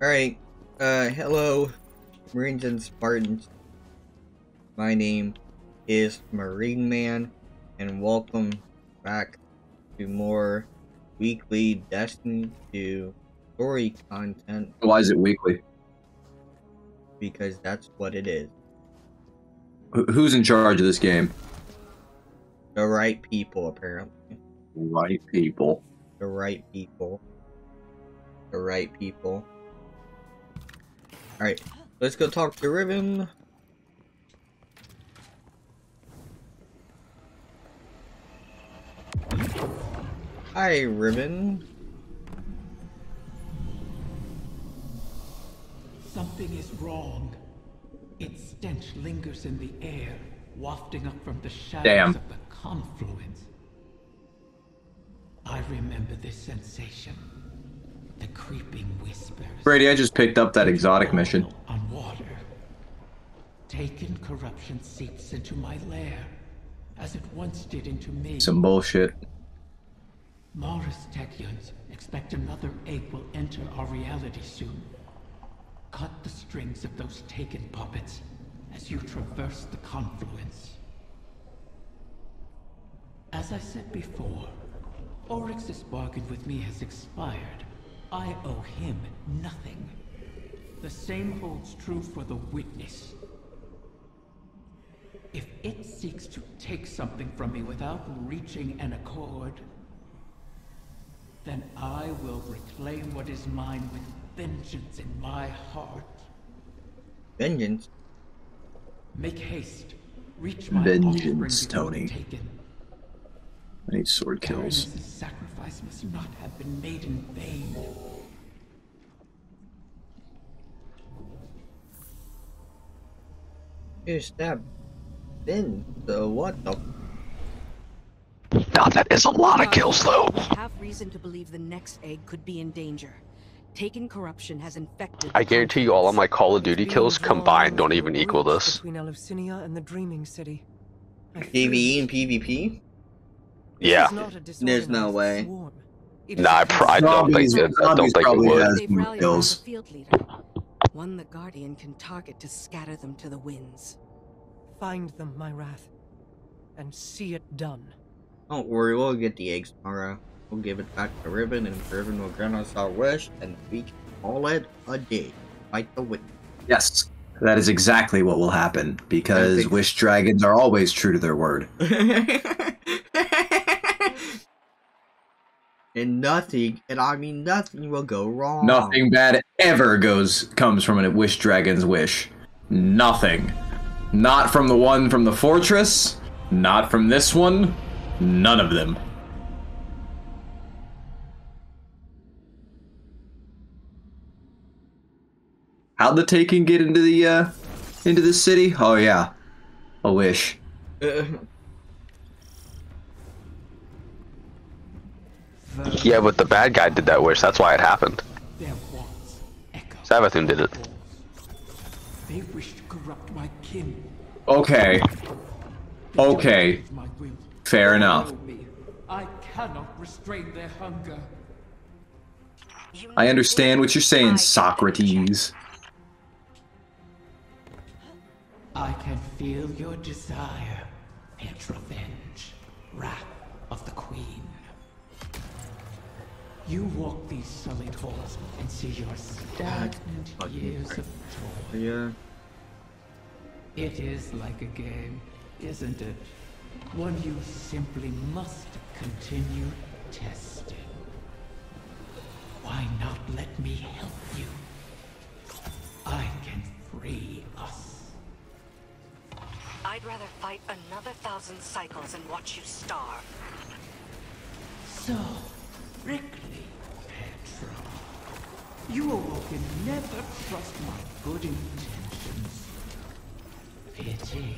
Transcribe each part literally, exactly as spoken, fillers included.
Alright, uh, hello, Marines and Spartans. My name is Marine Man, and welcome back to more weekly Destiny two story content. Why is it weekly? Because that's what it is. Who's in charge of this game? The right people, apparently. Right people. The right people. The right people. Alright, let's go talk to Riven. Hi, Riven. Something is wrong. Its stench lingers in the air, wafting up from the shadows Damn. of the confluence. I remember this sensation. The creeping whispers. Brady, I just picked up that exotic mission. On water. Taken corruption seeps into my lair, as it once did into me. Some bullshit. Mara's Techeuns expect another ape will enter our reality soon. Cut the strings of those Taken puppets as you traverse the confluence. As I said before, Oryx's bargain with me has expired. I owe him nothing. The same holds true for the Witness. If it seeks to take something from me without reaching an accord, then I will reclaim what is mine with vengeance in my heart. Vengeance? Make haste. Reach my vengeance, Tony. Taken. I need sword kills. This sacrifice must not have been made in vain. Here's that bin. The what the? God, that is a lot of kills, though. I have reason to believe the next egg could be in danger. Taken corruption has infected. I guarantee you, all of my Call of Duty kills combined don't even equal this. Between Eleusinia and the Dreaming City. PvE and PvP. Yeah, there's no way. Nah, I, I don't think it. I don't think it would. Kills. Field leader, one the Guardian can target to scatter them to the winds. Find them, my wrath, and see it done. Don't worry, we'll get the eggs tomorrow. We'll give it back to Riven, and Riven will grant us our wish, and we can call it a day. Fight the witch. Yes, that is exactly what will happen because exactly. Wish dragons are always true to their word. And nothing, and I mean nothing will go wrong. Nothing bad ever goes comes from a wish dragon's wish. Nothing. Not from the one from the fortress. Not from this one. None of them. How'd the Taken get into the uh into the city? Oh yeah. A wish. Yeah, but the bad guy did that wish. That's why it happened. Savathûn did it. They wish to corrupt my kin. Okay. Okay. Fair enough. I cannot restrain their hunger. I understand what you're saying, Socrates. I can feel your desire, and revenge, wrath of the Queen. You walk these sullied halls and see your stagnant years of joy. Yeah. It is like a game, isn't it? One you simply must continue testing. Why not let me help you? I can free us. I'd rather fight another thousand cycles and watch you starve. So... Strictly, Petra. You awoken never trust my good intentions. Pity.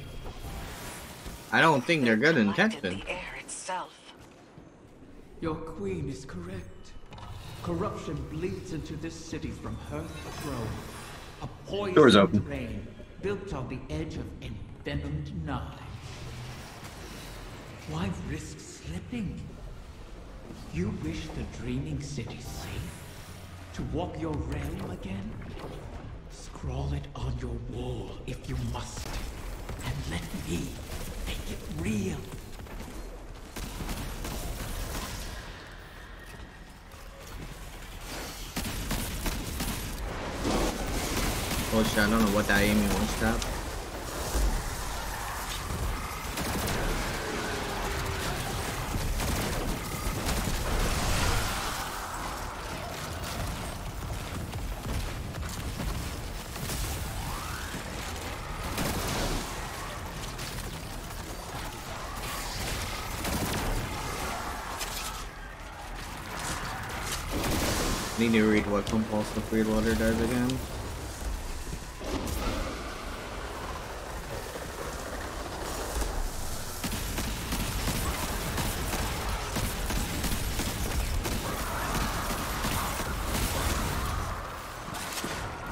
I don't think they're good intentions. The air itself. Your queen is correct. Corruption bleeds into this city from her throne. A poisoned rain built on the edge of envenomed knives. Why risk slipping? You wish the Dreaming City safe? To walk your realm again? Scrawl it on your wall if you must. And let me make it real. Oh shit, I don't know what that aiming was that. Need to read what compulsive free water does again.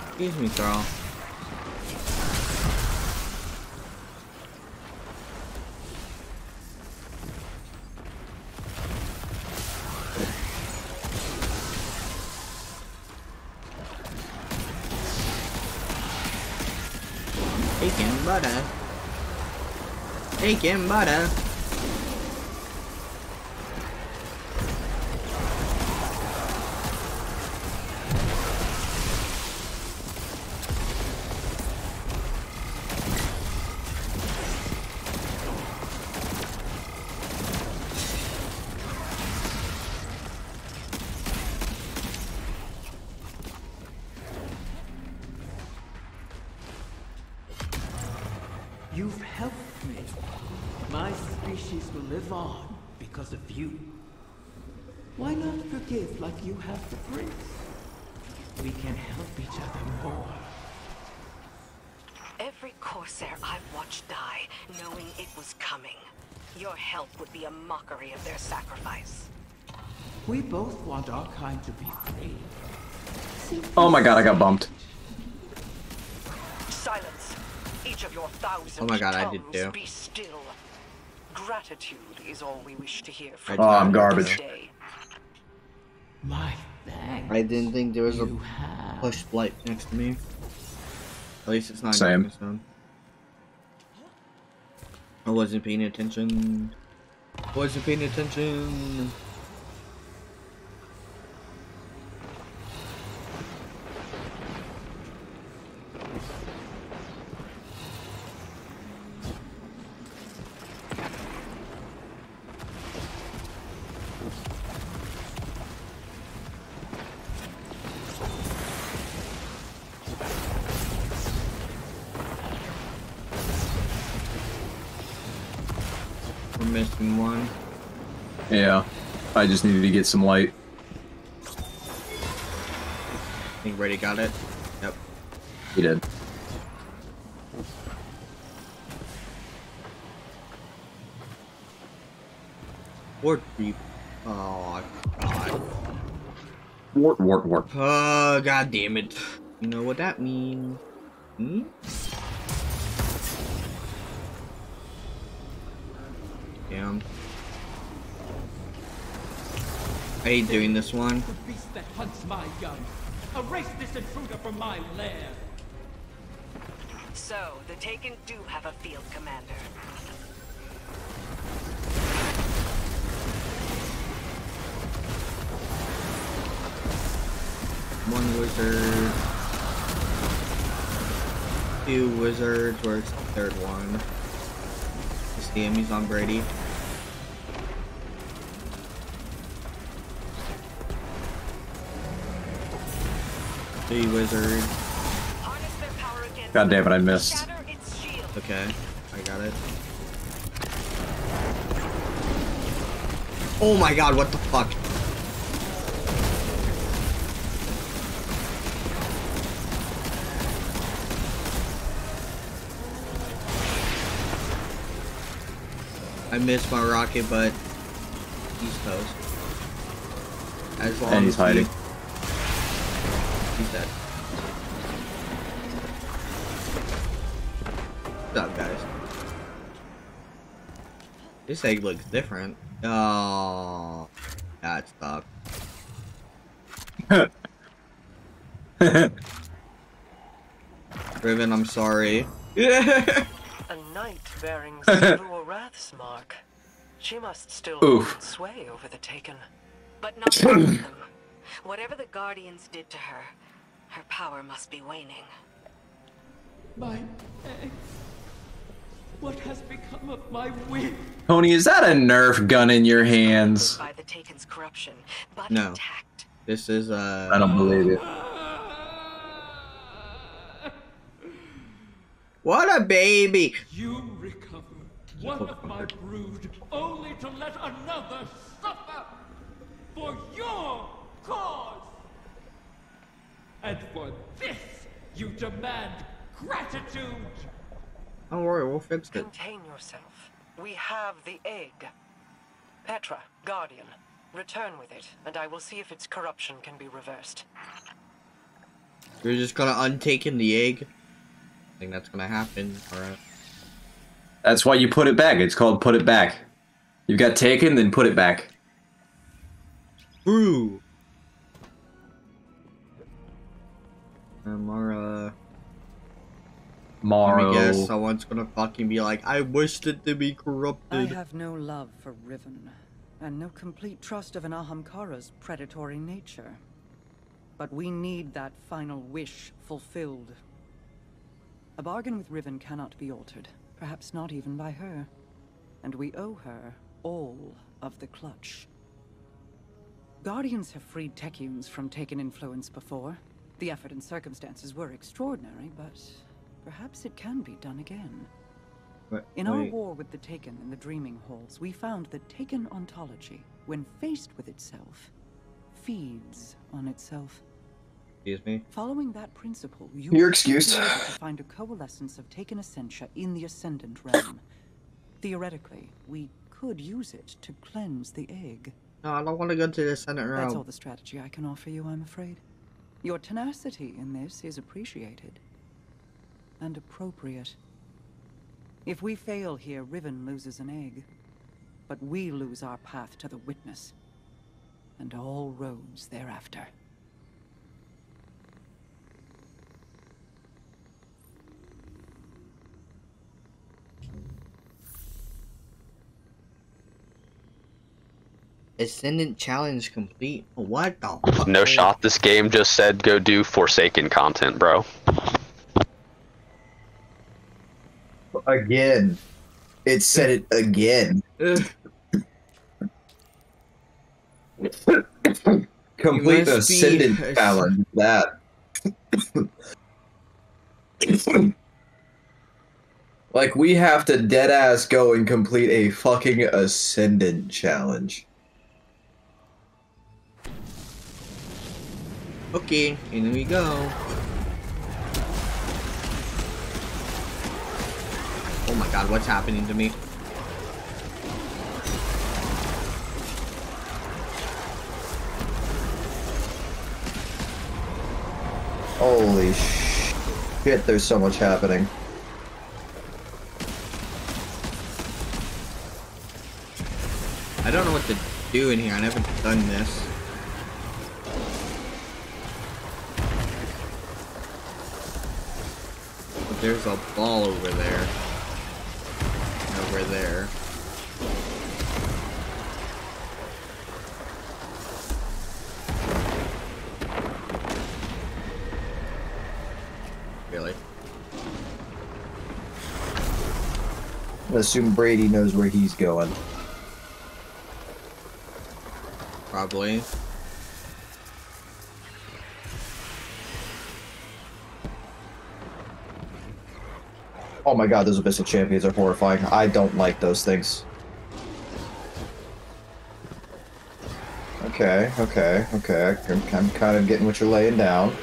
Excuse me, girl. Taken butter. Taken butter. You've helped me. My species will live on because of you. Why not forgive like you have the prince? We can help each other more. Every Corsair I've watched die, knowing it was coming. Your help would be a mockery of their sacrifice. We both want our kind to be free. Oh my god, I got bumped. Silence. Each of your thousand oh my god, I did too. Be still. Gratitude is all we wish to hear from. Oh, I'm garbage. My thanks. I didn't think there was a push blight next to me. At least it's not same. This time. I wasn't paying attention. Wasn't paying attention. Missing one. Yeah, I just needed to get some light. I think Brady got it. Yep. He did. Wart beep. Oh, God. Wart, wart, wart. Oh, god damn it. You know what that means? Hmm? Damn. I hate doing this one. The beast that hunts my young. Erase this intruder from my lair. So the Taken do have a field commander. One wizard. Two wizards. Where's the third one? Damn, he's on Brady. The wizard. God damn it, I missed. Okay, I got it. Oh my god, what the fuck? I missed my rocket, but he's toast. As long and he's as hiding. He, he's dead. What's up, guys? This egg looks different. Oh, that sucked. Riven, I'm sorry. A knight bearing Silver Wrath's mark. She must still hold sway over the Taken. But not one of them. Whatever the Guardians did to her, her power must be waning. My eggs. What has become of my wing? Tony, is that a Nerf gun in your hands? By the Taken's corruption, but no. Attacked. This is uh I don't believe it. What a baby! You recover one of my brood only to let another suffer for your cause. And for this you demand gratitude. Don't worry, we'll fix it. Contain yourself. We have the egg. Petra, Guardian, return with it, and I will see if its corruption can be reversed. You're just gonna untaken the egg? I think that's gonna happen. Alright. That's why you put it back. It's called put it back. You got taken, then put it back. Brew. Mara. Mara. I guess someone's gonna fucking be like, I wished it to be corrupted. I have no love for Riven, and no complete trust of an Ahamkara's predatory nature. But we need that final wish fulfilled. A bargain with Riven cannot be altered, perhaps not even by her. And we owe her all of the clutch. Guardians have freed Techeuns from Taken influence before. The effort and circumstances were extraordinary, but perhaps it can be done again. But, In wait. our war with the Taken in the Dreaming Halls, we found that Taken ontology, when faced with itself, feeds on itself. Excuse me? Following that principle, you You're excused. To find a coalescence of Taken Essentia in the Ascendant realm. Theoretically, we could use it to cleanse the egg. No, I don't want to go to the Ascendant realm. That's all the strategy I can offer you, I'm afraid. Your tenacity in this is appreciated and appropriate. If we fail here, Riven loses an egg, but we lose our path to the Witness and all roads thereafter. Ascendant Challenge complete. What the fuck? No shot. This game just said go do Forsaken content, bro. Again. It said it again. Complete Ascendant be... Challenge. That. Like, we have to dead-ass go and complete a fucking Ascendant Challenge. Okay, in we go. Oh my god, what's happening to me? Holy shit, there's so much happening. I don't know what to do in here, I never done this. There's a ball over there. Over there. Really? I assume Brady knows where he's going. Probably. Oh my god, those Abyssal Champions are horrifying. I don't like those things. Okay, okay, okay. I'm, I'm kind of getting what you're laying down.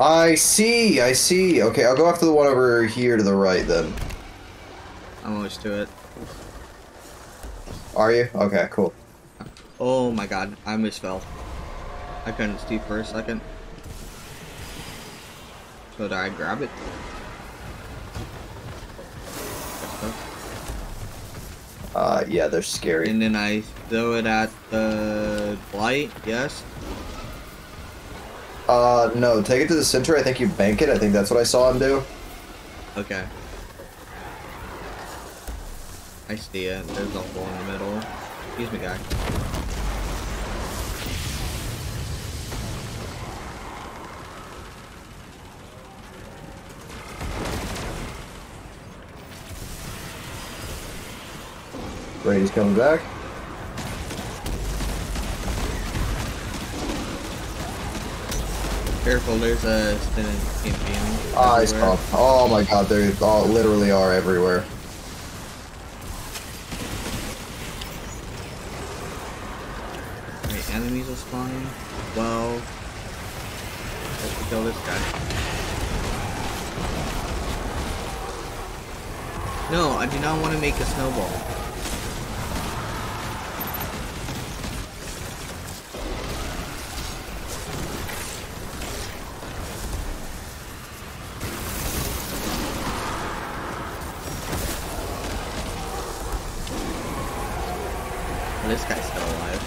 I see, I see. Okay, I'll go after the one over here to the right then. I'm always to it. Are you? Okay, cool. Oh my god, I misfell. I couldn't see for a second. So did I grab it? Uh, yeah, they're scary. And then I throw it at the blight, yes? Uh, no, take it to the center. I think you bank it. I think that's what I saw him do. Okay. I see it. There's a hole in the middle. Excuse me, guy. Great, he's coming back. Careful, there's a spinning champion. Eyes pop. Oh my god, they all literally are everywhere. Wait, enemies are spawning. Well, let's kill this guy. No, I do not want to make a snowball. This guy's still alive.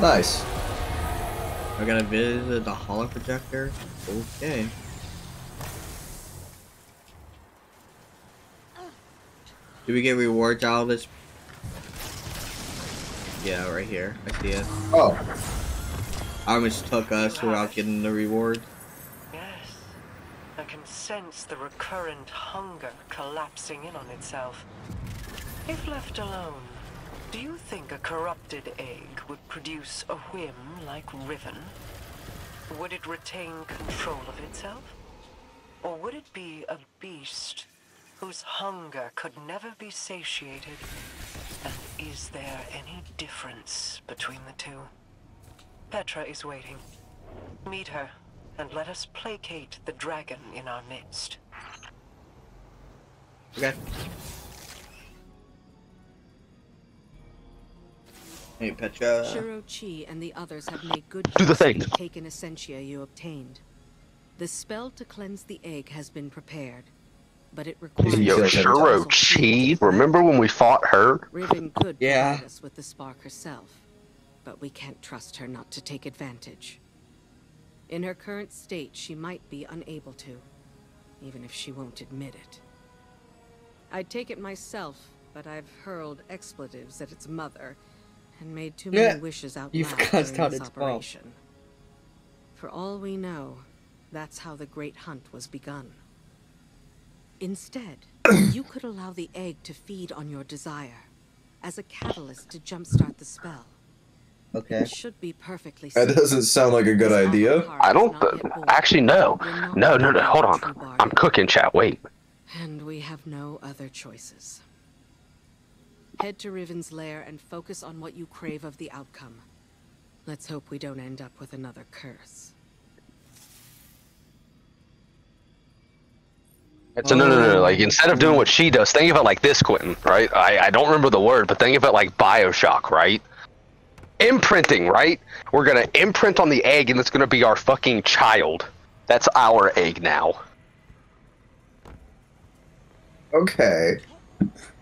Nice. I gotta visit the holo projector. Okay. Do we get rewards out of this? Yeah, right here. I see it. Oh. I almost took us without getting the reward. Yes. I can sense the recurrent hunger collapsing in on itself. If left alone, do you think a corrupted egg would produce a whim like Riven? Would it retain control of itself? Or would it be a beast whose hunger could never be satiated? And is there any difference between the two? Petra is waiting. Meet her, and let us placate the dragon in our midst. Okay. Hey, Petra. Shurochi and the others have made good do the thing. Taken essentia you obtained. The spell to cleanse the egg has been prepared, but it requires. Yo, Shurochi, remember when we fought her? Riven could provide us with the spark herself, but we can't trust her not to take advantage. In her current state, she might be unable to, even if she won't admit it. I'd take it myself, but I've hurled expletives at its mother. And made too many yeah. wishes out You've loud during this operation. Well. For all we know, that's how the Great Hunt was begun. Instead, you could allow the egg to feed on your desire, as a catalyst to jumpstart the spell. Okay. It should be perfectly safe. That doesn't sound like a good idea. I don't... Actually, no. No, no, no, hold on. I'm cooking, chat, wait. And we have no other choices. Head to Riven's lair and focus on what you crave of the outcome. Let's hope we don't end up with another curse. So no, no, no, like instead of doing what she does, think of it like this, Quentin, right? I, I don't remember the word, but think of it like Bioshock, right? Imprinting, right? We're gonna imprint on the egg and it's gonna be our fucking child. That's our egg now. Okay.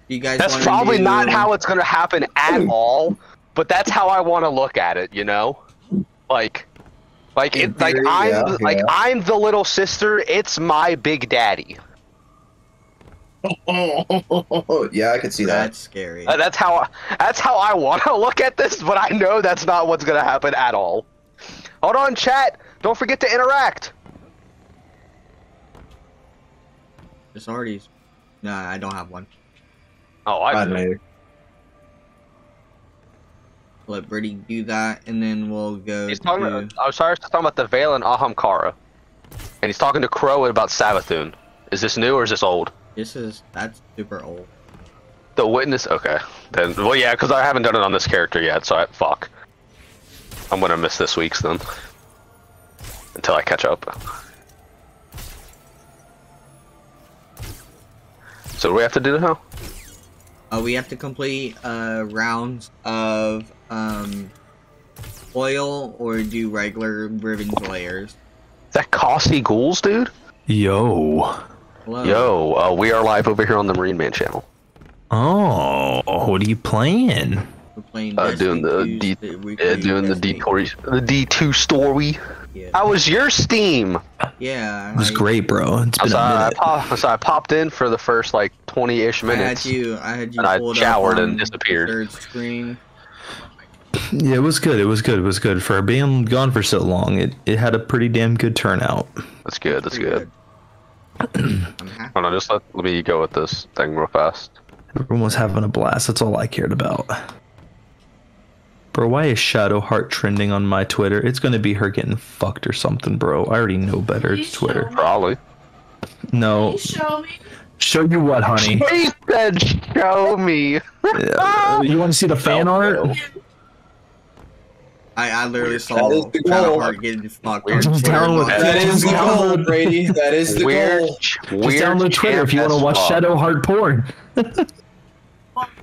You guys that's probably do... not how it's going to happen at all, but that's how I want to look at it, you know? Like, like, it, like, I'm, yeah, yeah. like I'm the little sister, it's my big daddy. Yeah, I can see that. That's scary. Uh, that's how, that's how I want to look at this, but I know that's not what's going to happen at all. Hold on, chat. Don't forget to interact. It's already... Nah, I don't have one. Oh, I do. Let Brady do that, and then we'll go. He's talking. To... About, I was sorry, talking about the Veil and Ahamkara, and he's talking to Crow about Savathûn. Is this new or is this old? This is that's super old. The Witness. Okay, then. Well, yeah, because I haven't done it on this character yet, so I, fuck. I'm gonna miss this week's then, until I catch up. So do we have to do now? Uh, we have to complete uh, rounds of um, oil or do regular Riven layers. Is that costly ghouls, dude? Yo. Hello. Yo, uh, we are live over here on the Marine Man channel. Oh, what are you playing? We're playing uh, doing the D, uh, doing the D two story. Yeah. How was your Steam? Yeah, it was great, bro. It's been so I, I, pop, so I popped in for the first like twenty-ish minutes. I had you, I had you. And I showered and disappeared. Third screen. Yeah, it was good. It was good. It was good for being gone for so long. It it had a pretty damn good turnout. That's good. That's good. good. Hold on, just let, let me go with this thing real fast. Everyone was having a blast. That's all I cared about. Bro, why is Shadowheart trending on my Twitter? It's gonna be her getting fucked or something, bro. I already know better. It's Twitter. Probably. No. Please show me. Show you what, honey? She said show me. Yeah. You want to see the fan art? I, I literally saw Shadowheart getting fucked. Just download. That is the goal, Brady. That is the weird, goal. Weird Just download Twitter if you want to watch well. Shadowheart porn.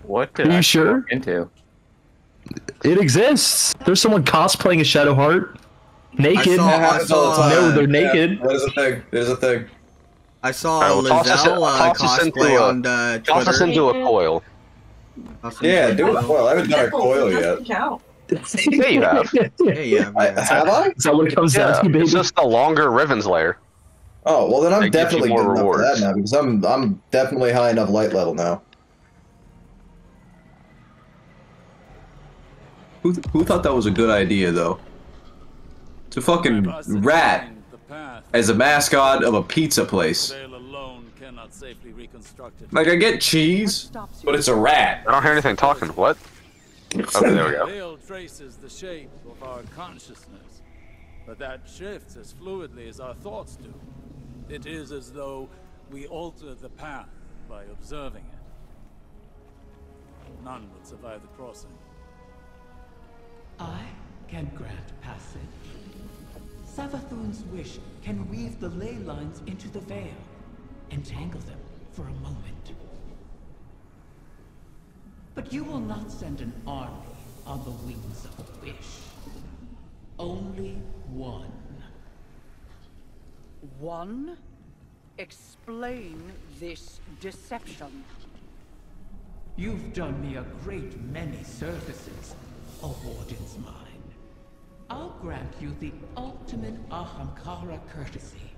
What did Are you I sure? into? It exists. There's someone cosplaying a Shadowheart, naked. I saw, I saw, no, they're uh, naked. Yeah, there's a thing. There's a thing. I saw right, well, Lizelle uh, cosplay a, on uh, Twitter. Toss us into a coil. Yeah, do a coil. I haven't done a coil yet. Count. Yeah, you have. Yeah, yeah. I, have I? Is that what it comes yeah. down to? Baby? It's just a longer Riven's lair. Oh well, then I'm that definitely more good rewards. Enough for that now because I'm I'm definitely high enough light level now. Who, th who thought that was a good idea, though? To fucking rat as a mascot of a pizza place. Like, I get cheese, but it's a rat. I don't hear anything talking. What? Okay, there we go. Veil traces the shape of our consciousness, but that shifts as fluidly as our thoughts do. It is as though we alter the path by observing it. None would survive the crossing. I can grant passage. Savathûn's wish can weave the ley lines into the veil, entangle them for a moment. But you will not send an army on the wings of a wish. Only one. One? Explain this deception. You've done me a great many services, O Warden's mine. I'll grant you the ultimate Ahamkara courtesy.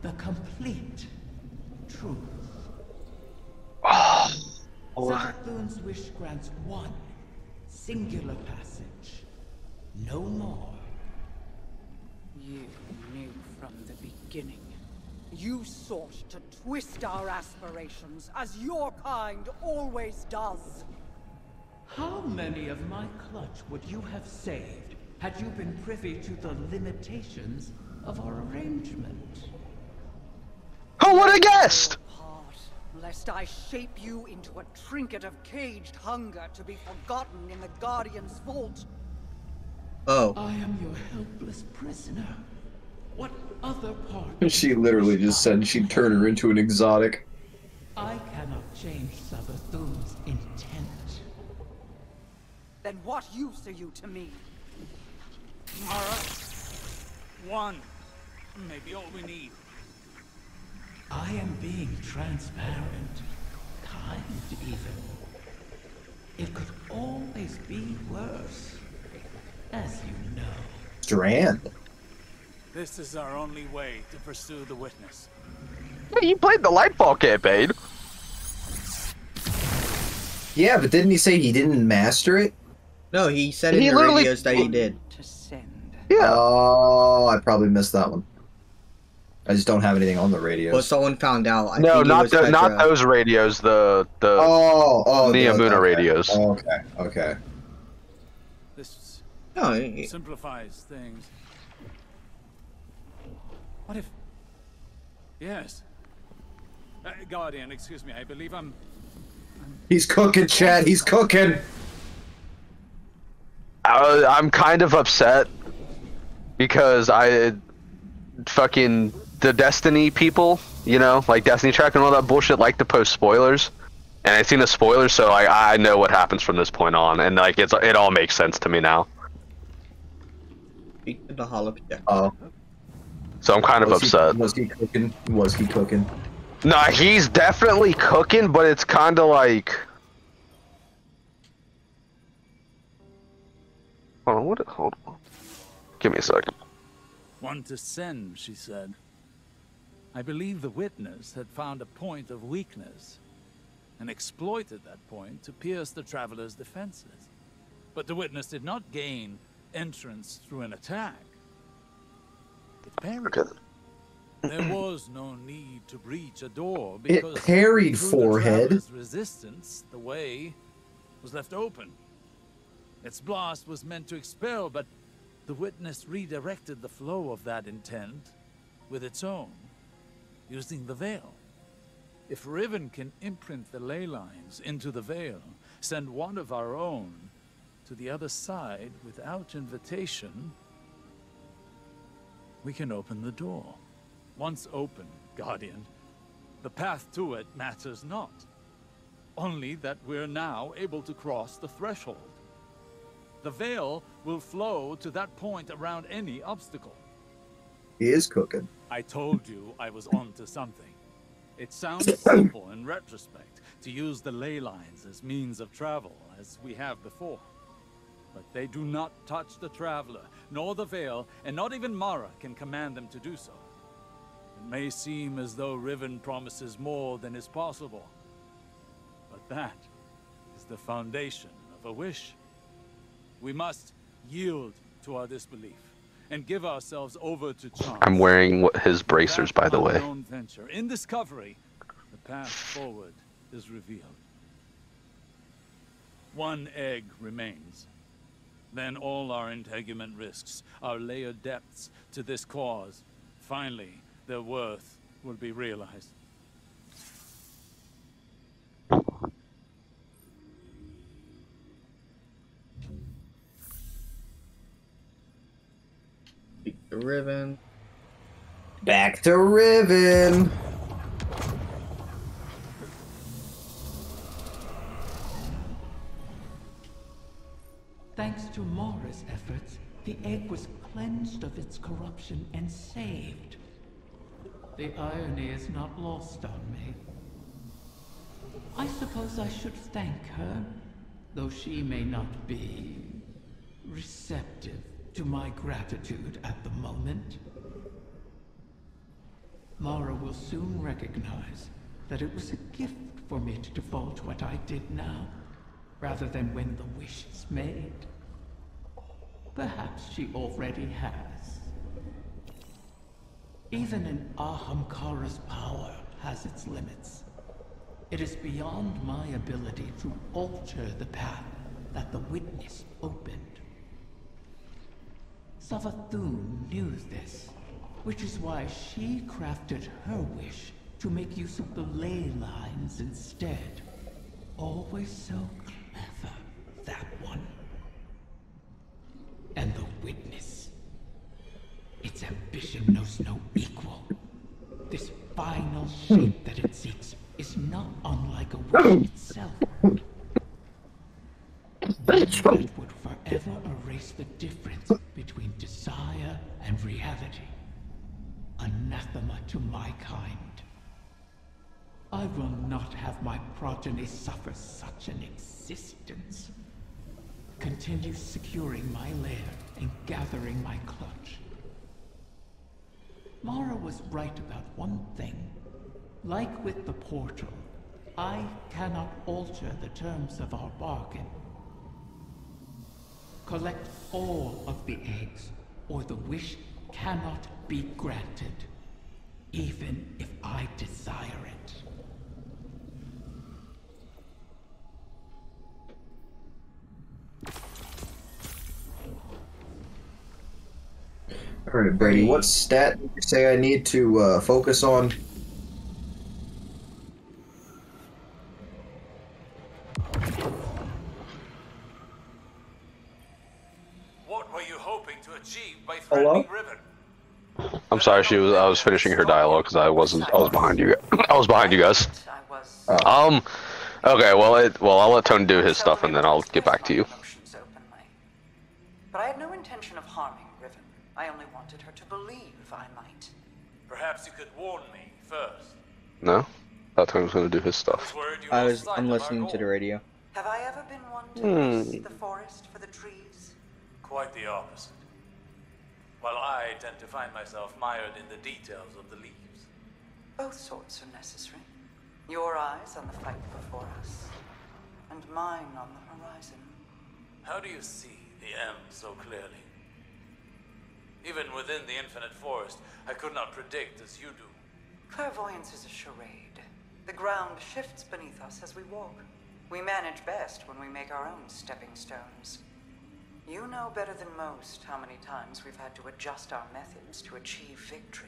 The complete truth. Oh. Savathûn's wish grants one singular passage, no more. You knew from the beginning. You sought to twist our aspirations, as your kind always does. How many of my clutch would you have saved had you been privy to the limitations of our arrangement? Who would have guessed? Lest I shape you into a trinket of caged hunger to be forgotten in the Guardian's vault. Oh. I am your helpless prisoner. What other part? She literally just said she'd turn her into an exotic. I cannot change Savathûn's intent. Then what use are you to me? Mara, one may be all we need. I am being transparent, kind even. It could always be worse, as you know. Strand. This is our only way to pursue the Witness. Hey, you played the Lightfall campaign. Yeah, but didn't he say he didn't master it? No, he said he in the radios that he did. To send. Yeah. Oh, I probably missed that one. I just don't have anything on the radio. Well, someone found out. I no, think not the, not those radios. The the oh oh the Amuna okay. radios. Oh, okay, okay. This no, it, simplifies things. What if? Yes. Uh, Guardian, excuse me. I believe I'm. I'm... He's cooking, Chad. He's cooking. I, I'm kind of upset because I fucking. The Destiny people, you know, like Destiny Track and all that bullshit, like to post spoilers, and I've seen the spoilers, so I I know what happens from this point on, and like it's it all makes sense to me now. Speak to the holodeck. Oh. So I'm kind of was upset. He, was he cooking? Was he cooking? Nah, he's definitely cooking, but it's kind of like... Hold on, what? Hold on. Give me a second. One to send, she said. I believe the Witness had found a point of weakness and exploited that point to pierce the Traveler's defenses. But the Witness did not gain entrance through an attack. It parried. Okay. There was no need to breach a door because it parried forehead. The resistance, the way was left open. Its blast was meant to expel, but the Witness redirected the flow of that intent with its own, using the Veil. If Riven can imprint the ley lines into the Veil, send one of our own to the other side without invitation, we can open the door. Once open, Guardian, the path to it matters not. Only that we're now able to cross the threshold. The Veil will flow to that point around any obstacle. He is cooking. I told you I was onto something. It sounds simple in retrospect to use the ley lines as means of travel as we have before. But they do not touch the Traveler, nor the Veil, and not even Mara can command them to do so. It may seem as though Riven promises more than is possible, but that is the foundation of a wish. We must yield to our disbelief and give ourselves over to chance. I'm wearing his bracers, by the way. Venture. In discovery, the path forward is revealed. One egg remains. Then all our integument risks, our layered depths to this cause, finally, their worth will be realized. Back to Riven. Back to Riven. Thanks to Mara's efforts, the egg was cleansed of its corruption and saved. The irony is not lost on me. I suppose I should thank her, though she may not be receptive to my gratitude at the moment. Mara will soon recognize that it was a gift for me to divulge what I did now, rather than when the wish is made. Perhaps she already has. Even in Ahamkara's power has its limits. It is beyond my ability to alter the path that the Witness opened. Savathûn knew this, which is why she crafted her wish to make use of the ley lines instead. Always so clever, that one. And the Witness. Its ambition knows no equal. This final shape that it seeks is not unlike a wish itself. That would forever erase the difference between desire and reality. Anathema to my kind. I will not have my progeny suffer such an existence. Continue securing my lair and gathering my clutch. Mara was right about one thing. Like with the portal, I cannot alter the terms of our bargain. Collect all of the eggs, or the wish cannot be granted, even if I desire it. All right, Brady, what stat do you say I need to uh, focus on? Hello? I'm sorry, she was. I was finishing her dialogue because I wasn't. I was behind you. I was behind you guys. Oh. Um. Okay. Well, it. Well, I'll let Tony do his stuff and then I'll get back to you. But I had no intention of harming Riven. I only wanted her to believe I might. Perhaps you could warn me first. No? I thought I was going to do his stuff. I was, I'm listening to the radio. Have I ever been one to miss hmm. the forest for the trees? Quite the opposite. While I tend to find myself mired in the details of the leaves. Both sorts are necessary. Your eyes on the fight before us, and mine on the horizon. How do you see the M so clearly? Even within the infinite forest, I could not predict as you do. Clairvoyance is a charade. The ground shifts beneath us as we walk. We manage best when we make our own stepping stones. You know better than most how many times we've had to adjust our methods to achieve victory.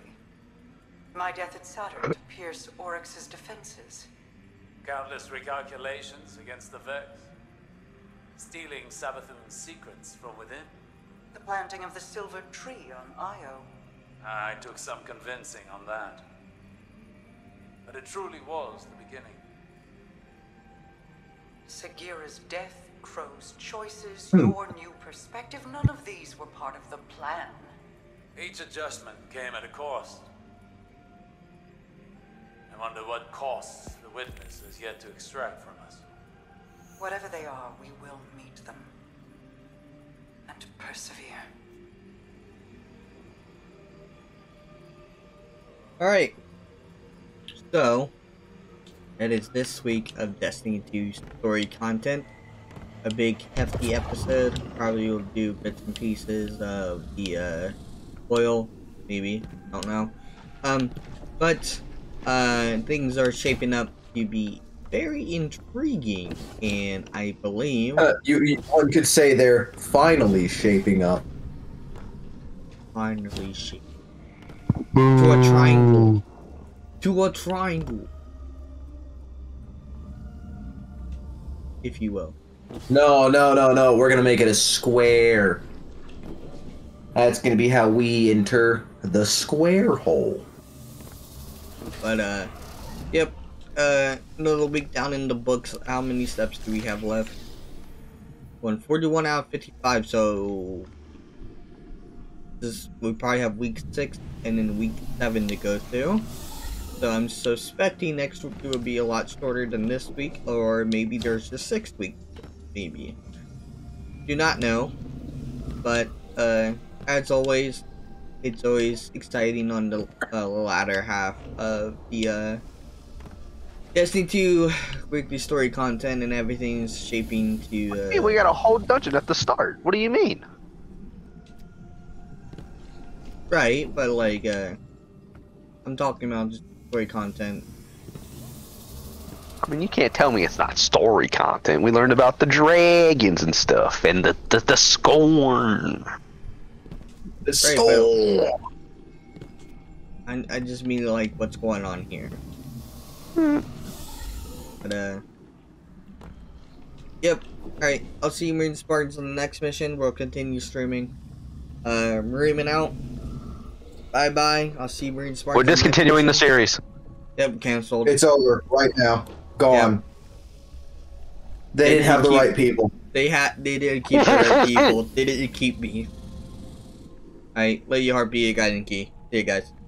My death at Saturn to pierce Oryx's defenses. Countless recalculations against the Vex. Stealing Savathûn's secrets from within. The planting of the silver tree on Io. I took some convincing on that. But it truly was the beginning. Sagira's death, Crow's choices, mm. your new perspective, none of these were part of the plan. Each adjustment came at a cost. I wonder what costs the Witness is yet to extract from us. Whatever they are, we will meet them. And persevere. Alright. So, that is this week of Destiny two story content. A big hefty episode. Probably will do bits and pieces of the uh, oil, maybe. I don't know. Um, but uh, things are shaping up to be very intriguing, and I believe uh, you, you one could say they're finally shaping up. Finally shaping up. to a triangle. To a triangle. If you will. No, no, no, no. We're gonna make it a square. That's gonna be how we enter the square hole. But uh, yep. Uh, another week down in the books. How many steps do we have left? one forty-one out of fifty-five. So this we probably have week six and then week seven to go through. So I'm suspecting next week will be a lot shorter than this week, or maybe there's the sixth week, maybe. Do not know, but uh, as always, it's always exciting on the uh, latter half of the uh, Destiny two weekly story content, and everything's shaping to. Uh, hey, we got a whole dungeon at the start. What do you mean? Right, but like, uh, I'm talking about just story content. I mean, you can't tell me it's not story content. We learned about the dragons and stuff, and the the, the scorn. The scorn. Right, I I just mean like what's going on here. Hmm. But uh, yep. All right, I'll see you, Marine Spartans, on the next mission. We'll continue streaming. Uh, Marine out. Bye bye. I'll see you, Marine Spartans. We're discontinuing the, the series. Yep, canceled. It's over right now. Gone. Yep. They, they didn't have the keep, right people. They had. They didn't keep the right people. They didn't keep me. All right, let your heart be a guiding key. See you guys.